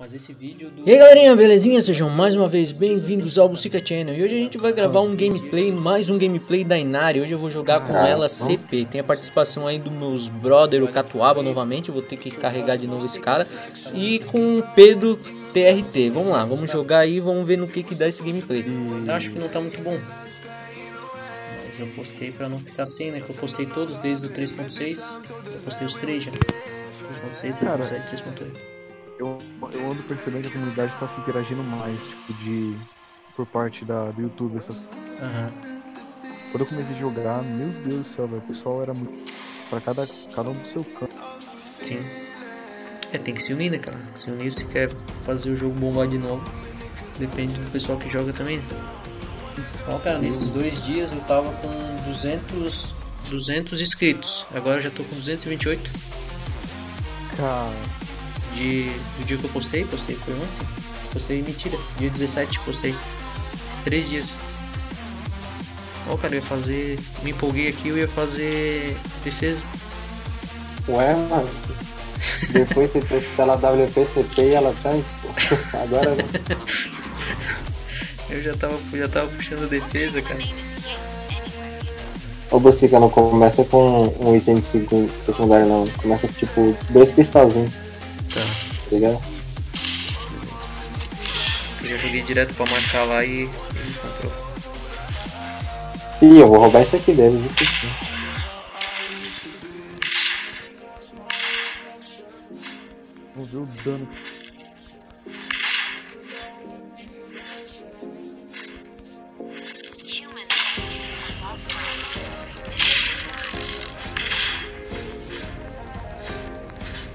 Mas esse vídeo do... E aí galerinha, belezinha? Sejam mais uma vez bem-vindos ao Bucica Channel. E hoje a gente vai gravar um gameplay, mais um gameplay da Inari. Hoje eu vou jogar com ela CP. Tem a participação aí dos meus brother, o Catuaba novamente. Eu vou ter que carregar de novo esse cara. E com o Pedro TRT. Vamos lá, vamos jogar aí, vamos ver no que dá esse gameplay. Acho que não tá muito bom. Mas eu postei pra não ficar sem, né? Que eu postei todos desde o 3.6. Eu postei os 3 já. 3.6, 3.7, 3.8. Eu ando percebendo que a comunidade tá se interagindo mais, tipo, por parte do YouTube, essas... Quando eu comecei a jogar, meu Deus do céu, velho, o pessoal era muito... Pra cada um do seu canto. Sim. É, tem que se unir, né, cara? Se unir se quer fazer o jogo bombar de novo. Depende do pessoal que joga também, né? Ó, cara, nesses 2 dias eu tava com 200 inscritos. Agora eu já tô com 228. Cara... Do dia que eu postei foi ontem. Postei, mentira, dia 17 postei. 3 dias. Ó, cara, eu ia fazer... Me empolguei aqui, eu ia fazer defesa. Ué, mano. Depois você foi pela WPCP e ela tá... Agora não. Eu já tava puxando defesa, cara. Ô, Bucica, não começa com um item de secundário, não. Começa com, tipo, 2 cristalzinhos. Tá. Legal. Eu já joguei direto pra marcar lá e ele encontrou. Ih, eu vou roubar isso aqui dele, isso aqui. Vamos ver o dano.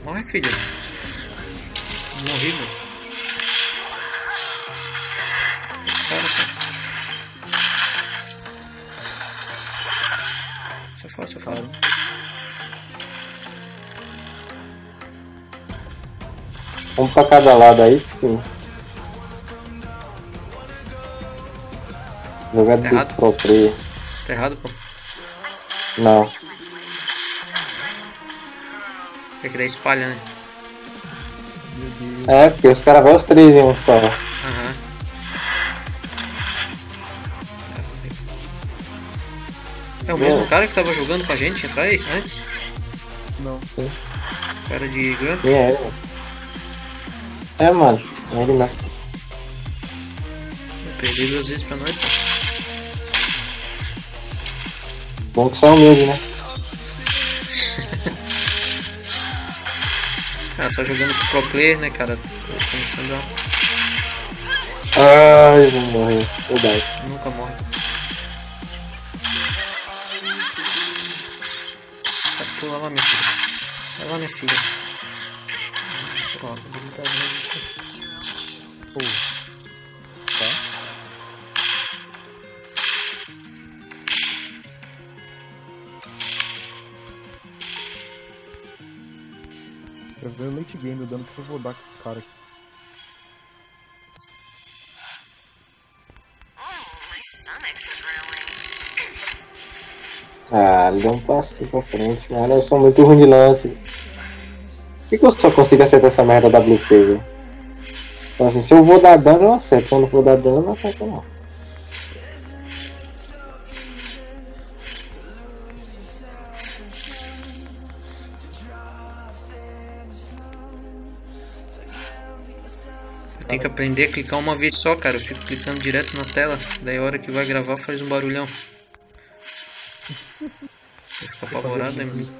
Morre, filho. Morri, mano. Só falo. Vamos pra cada lado aí, sim. Jogado do próprio. Tá errado, pô? Não. É que daí espalha, né? É, porque os caras vão os 3 em um só. É o mesmo cara que tava jogando com a gente atrás antes? Não. Sim. Cara de Grumpy? É, mano. É ele lá. Eu perdi 2 vezes pra nós. Bom que só o mesmo, né? Ah, só jogando pro pro player, né, cara? Ai, não morreu. Verdade. Nunca morre. Vai pular lá, minha filha. Vai lá, minha filha. Pronto, vou botar de novo. Eu vou ver o late game, o dano que eu vou dar com esse cara aqui. Ah, ele deu um passinho pra frente, mas eu sou muito ruim de lance. Por que eu só consigo acertar essa merda da WP, velho? Então assim, se eu vou dar dano eu acerto, se eu não vou dar dano eu não acerto não. Tem que aprender a clicar uma vez só, cara. Eu fico clicando direto na tela. Daí a hora que vai gravar faz um barulhão. Vai ficar apavorado, é muito...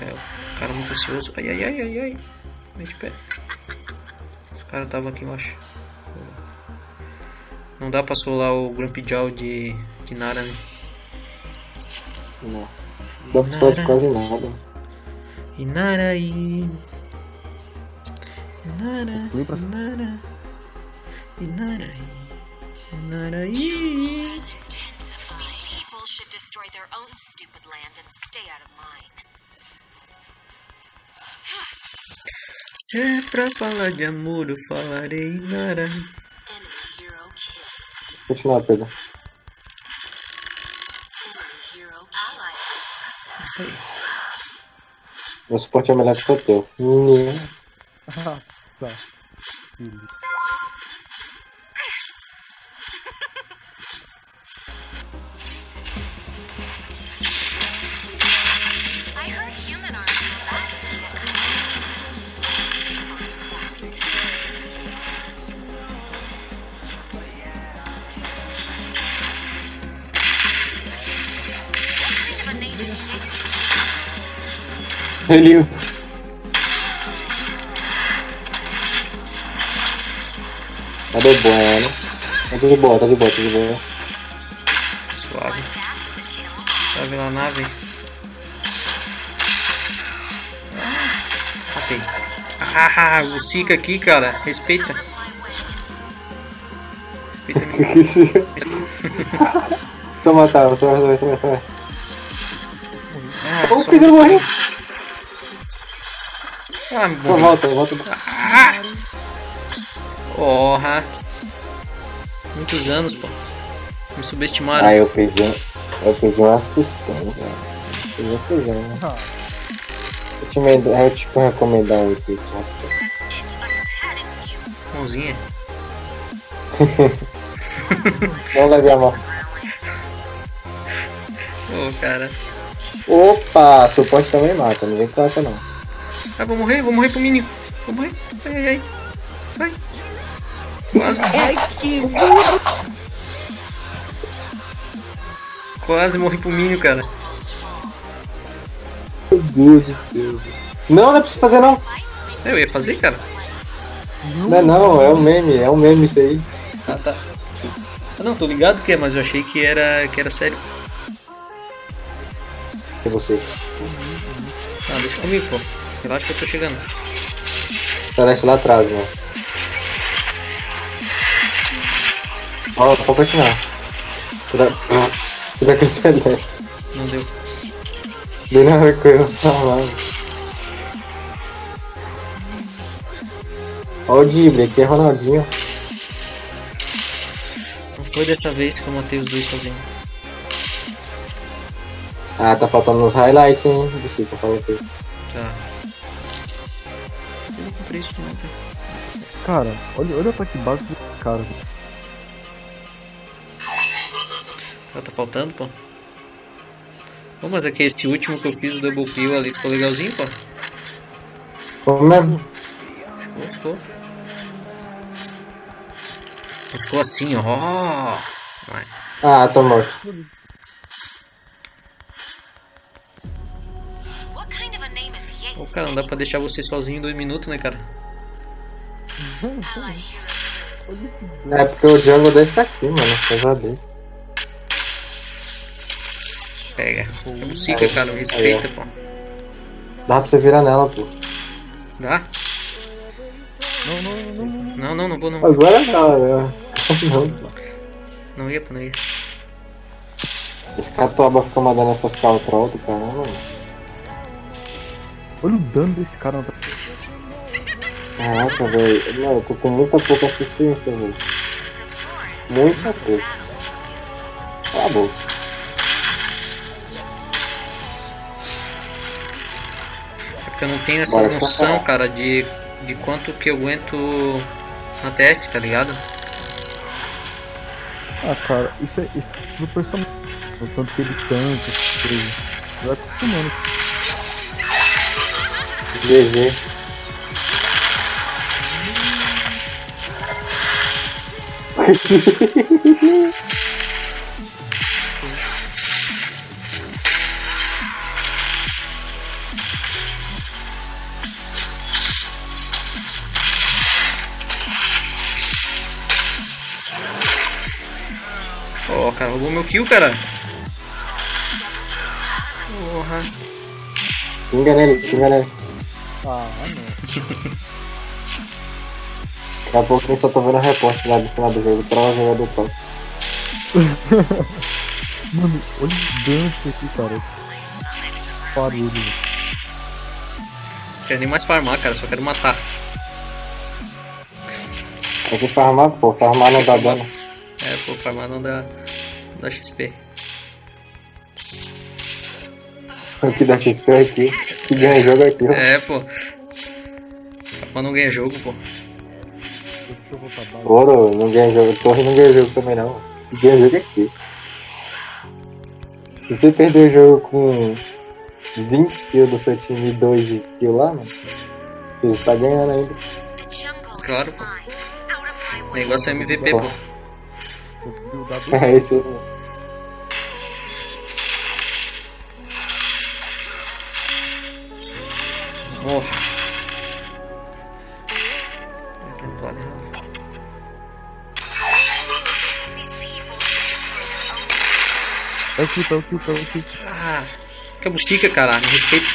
É, o cara muito ansioso. Ai, ai, ai, ai, ai. Mete pé. Os caras estavam aqui embaixo. Não dá pra solar o Grumpy Jow de Nara, né? Não. Não dá pra quase nada. Inari. Nara. Se é pra falar de amor, eu falarei Nara. Continua, Pedro. Isso aí. Meu suporte é melhor que o teu. Tá. Helio. Tá de boa. Suave. Tá vendo a nave? Matei. Ah, Bucica aqui, cara. Respeita. Respeita. Só matar. O Pedro morreu. Ah, volta. Ah! Porra! Muitos anos, pô. Me subestimaram. Ah, eu peguei umas questões, velho. Eu te vou recomendar um aqui, tá? Mãozinha. Vamos lá ver a mão. Ô, cara. Opa! Suporte também mata, ninguém toca não. Ah, vou morrer pro menino. Vou morrer. Ai. Sai. Quase. Ai, que burro. Quase morri pro menino, cara. Meu Deus do céu. Não é pra você fazer, não. Eu ia fazer, cara. Não, é um meme isso aí. Ah, tá. Ah, não, tô ligado que é, mas eu achei que era sério. É você. Ah, deixa comigo, pô. Relaxa que eu tô chegando. Parece lá atrás, mano. Ó, pode continuar. Será que você é? Não deu. Deu na hora que eu falava. Ó o Dibre, aqui é Ronaldinho. Não foi dessa vez que eu matei os dois sozinho. Ah, tá faltando nos highlights, hein? Você tá falando aqui. Tá. Eu não comprei isso também, cara. Olha o ataque básico do cara. Tá faltando, pô. Pô, mas aqui esse último que eu fiz, o double kill ali, ficou legalzinho, pô. Ficou mesmo? Ficou assim, ó. Vai. Ah, tô morto. Pô, cara, não dá pra deixar você sozinho em 2 minutos, né, cara? É porque o Jungle 10 tá aqui, mano. Pesadelo. Pega. É Bucica, cara. Me respeita, pô. Dá pra você virar nela, pô. Dá? Não vou. Agora não. Não ia, pô. Esse Catuaba fica mandando essas calças pra outro, cara. Não. Olha o dano desse cara na outra. Caraca, velho. Não, eu tô com muita pouca assistência, velho. Muita pouca. Tá bom. É porque eu não tenho essa noção, cara, de quanto que eu aguento na TS, tá ligado? Ah, cara, isso é. Isso é do personagem. O tanto que ele canta, vai acostumando. GG. Oh, cara, roubou meu kill, cara. Porra. Enganei. Ah, não. Daqui a pouco eu só tô vendo a resposta lá do final do jogo, pra jogar do top. Mano, olha o dance aqui, cara. Barulho. Não quero nem mais farmar, cara, só quero matar. Tem que farmar, pô, farmar não dá dano. É, pô, farmar não dá. Não dá XP. O que dá XP é aqui. Que ganha jogo aqui, ó. É, pô. Mas não ganha jogo, pô. Deixa eu voltar bala. Ouro, não ganha jogo. Torre não ganha jogo também não. Ganha jogo aqui. Se você perder o jogo com 20 kills do seu time e 2 kills lá, mano, você tá ganhando ainda. Claro, pô. O negócio é MVP, pô. É isso aí, mano. Morra. É o que. Ah, que Bucica, caralho, respeito.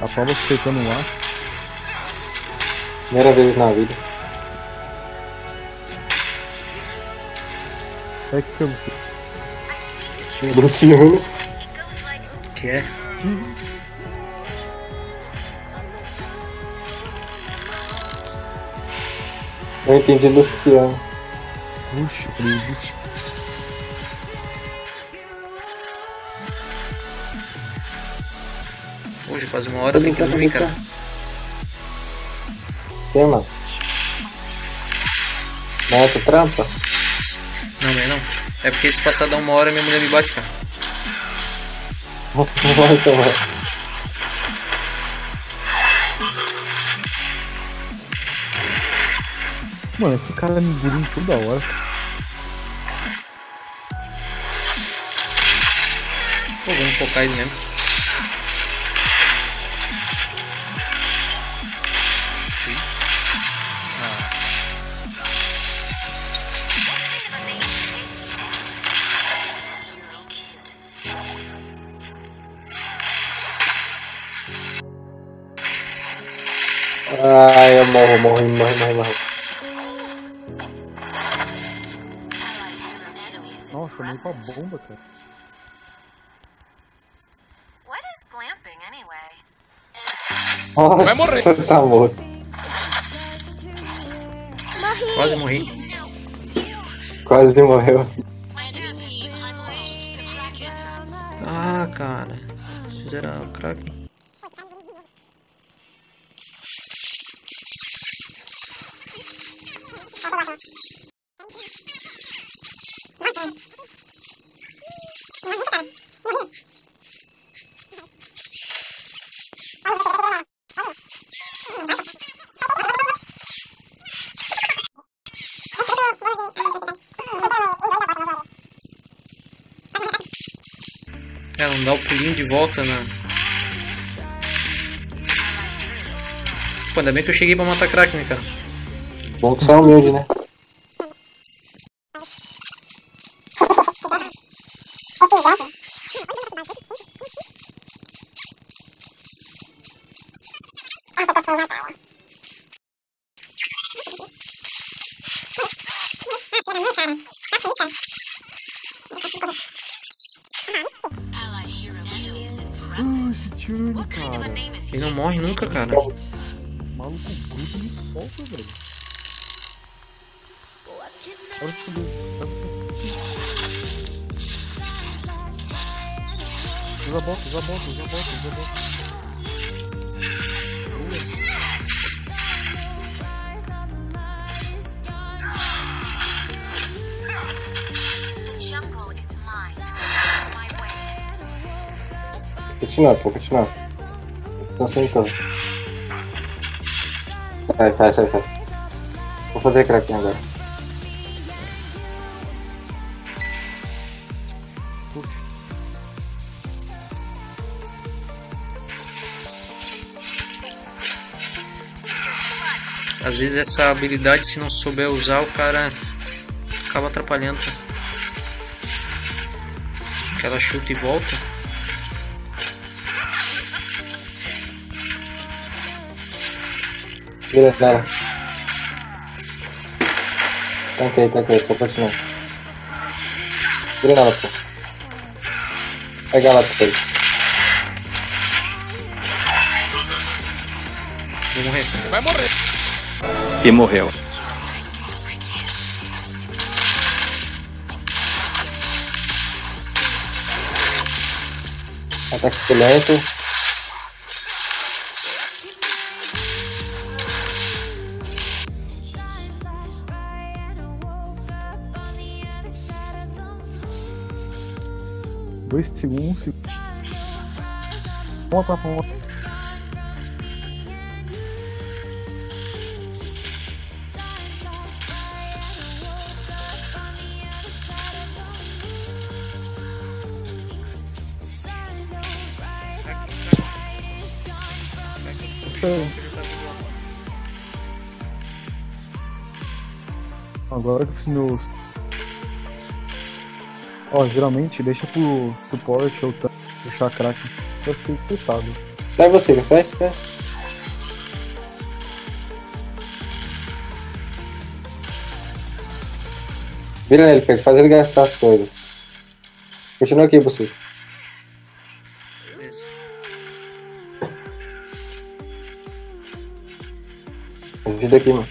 Catuaba respeitando o ar. Primeira vez na vida. É que eu que é? Eu entendi Luciano. Puxa, acredito. Hoje faz uma hora tem que dormir, cara. Que, mano? Nossa, trampa? Não, é não. É porque se passar da uma hora minha mulher me bate, cara. Volta, mano. Mano, esse cara me grita toda hora. Pô, vamos focar ele mesmo. Ai, eu morro. Nossa, meio pra bomba, cara. Nossa, vai morrer. Tá morto. Quase morri. Quase morreu. Ah, cara. Isso era um crack. Não dá o pulinho de volta, né? Pô, ainda bem que eu cheguei pra matar crack, né, cara? Bom que só é humilde, né? Ele não morre nunca, cara. Maluco bruto me solta, velho. Usa a boca. Vou continuar. Estão sentando. Sai. Vou fazer crack agora. Às vezes essa habilidade, se não souber usar, o cara acaba atrapalhando. O cara chuta e volta. Beleza, Nara. Tanquei, vou continuar. Granada, pô. Pega lá, pô. Vou morrer. Vai morrer. e morreu. Ataque lento. Dois segundos. Ponta a ponta. Agora que eu fiz meu... Ó, geralmente deixa pro suporte ou puxar crack. Eu fiquei puxado. Sai você, não sai esse pé? Vira ele, Pedro, faz ele gastar as coisas. Continua aqui, você. Ajuda aqui, mano.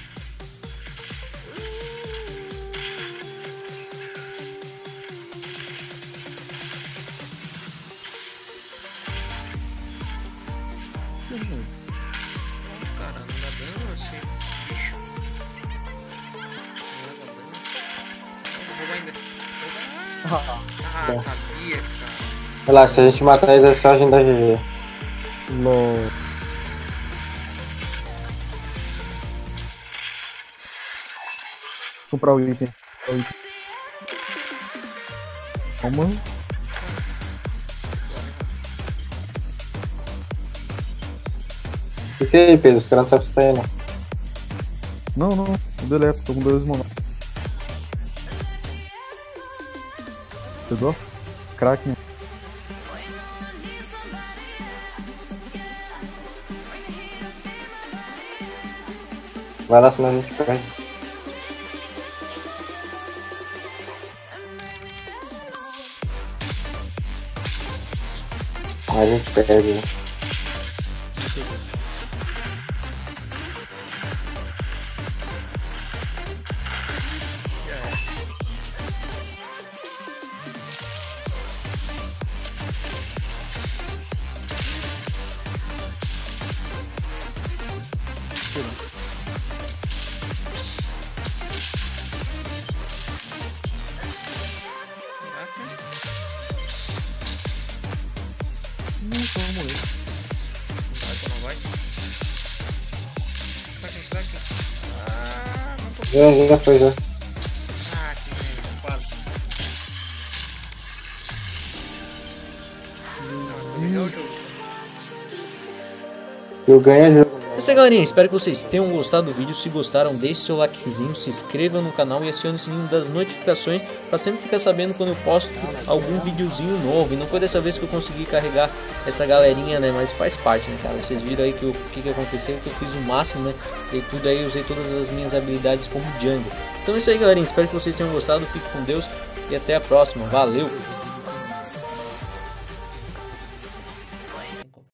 Ah, sabia, cara. Olha lá, se a gente matar eles é só a gente dá GG. Não. Comprar o item. Calma. Fica aí, Pedro, os caras não sabem se tá aí, não. Não, eu deleto, tô com dois monos. Nossa, craque. Vai lá, senão a gente perde. A gente perde, né? Já foi, já. Ah, que merda, quase. Eu ganho jogo. É isso aí, galerinha, espero que vocês tenham gostado do vídeo. Se gostaram, deixe seu likezinho, se inscreva no canal e acione o sininho das notificações para sempre ficar sabendo quando eu posto algum videozinho novo. E não foi dessa vez que eu consegui carregar essa galerinha, né, mas faz parte, né, cara. Vocês viram aí que aconteceu, que eu fiz o máximo, né, e tudo aí, usei todas as minhas habilidades como Jungle. Então é isso aí, galerinha, espero que vocês tenham gostado, fique com Deus e até a próxima, valeu!